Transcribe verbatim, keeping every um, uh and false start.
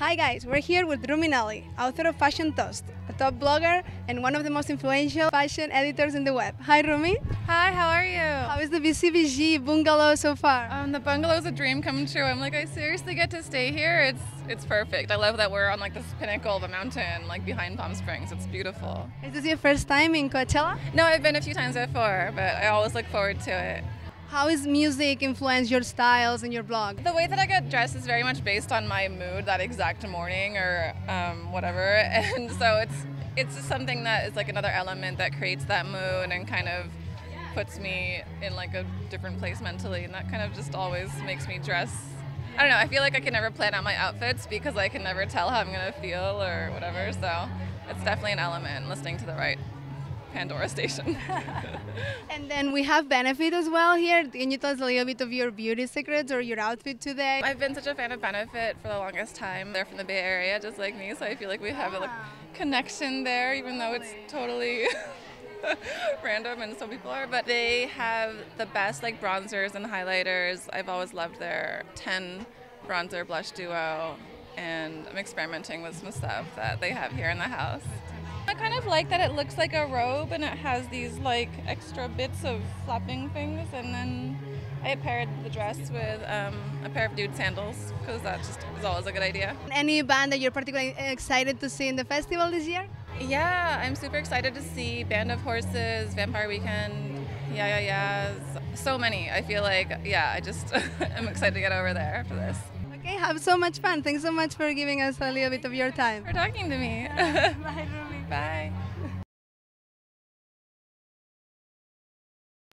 Hi guys, we're here with Rumi Neely, author of Fashion Toast, a top blogger and one of the most influential fashion editors in the web. Hi Rumi. Hi, how are you? How is the B C B G bungalow so far? Um, the bungalow's a dream come true. I'm like, I seriously get to stay here? It's it's perfect. I love that we're on like this pinnacle of a mountain, like behind Palm Springs. It's beautiful. Is this your first time in Coachella? No, I've been a few times before, but I always look forward to it. How is music influence your styles and your blog? The way that I get dressed is very much based on my mood that exact morning or um, whatever, and so it's it's just something that is like another element that creates that mood and kind of puts me in like a different place mentally, and that kind of just always makes me dress. I don't know, I feel like I can never plan out my outfits because I can never tell how I'm gonna feel or whatever, so it's definitely an element, listening to the right Pandora station. And then we have Benefit as well here. Can you tell us a little bit of your beauty secrets or your outfit today? I've been such a fan of Benefit for the longest time. They're from the Bay Area, just like me, so I feel like we have ah. a like, connection there, even totally. though it's totally random and some people are. But they have the best like bronzers and highlighters. I've always loved their ten bronzer blush duo, and I'm experimenting with some stuff that they have here in the house. I kind of like that it looks like a robe and it has these like extra bits of flapping things, and then I paired the dress with um, a pair of dude sandals because that just is always a good idea. Any band that you're particularly excited to see in the festival this year? Yeah, I'm super excited to see Band of Horses, Vampire Weekend, Yeah Yeahs, so many. I feel like, yeah, I just I'm excited to get over there after this. Okay, have so much fun. Thanks so much for giving us a little bit of your time. Thanks for talking to me. Bye. Bye.